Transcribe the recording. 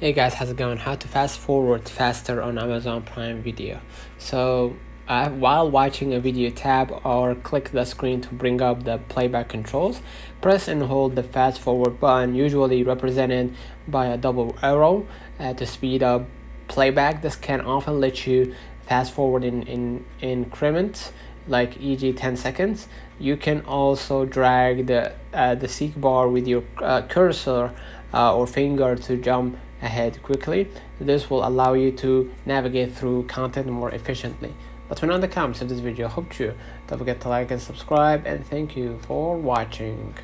Hey guys, how's it going? How to fast forward faster on Amazon Prime Video. So while watching a video, tab or click the screen to bring up the playback controls. Press and hold the fast forward button, usually represented by a double arrow, to speed up playback. This can often let you fast forward in increments, like e.g. 10 seconds. You can also drag the seek bar with your cursor or finger to jump ahead quickly. This will allow you to navigate through content more efficiently. Let me know in the comments of this video. Hope you don't forget to like and subscribe, and thank you for watching.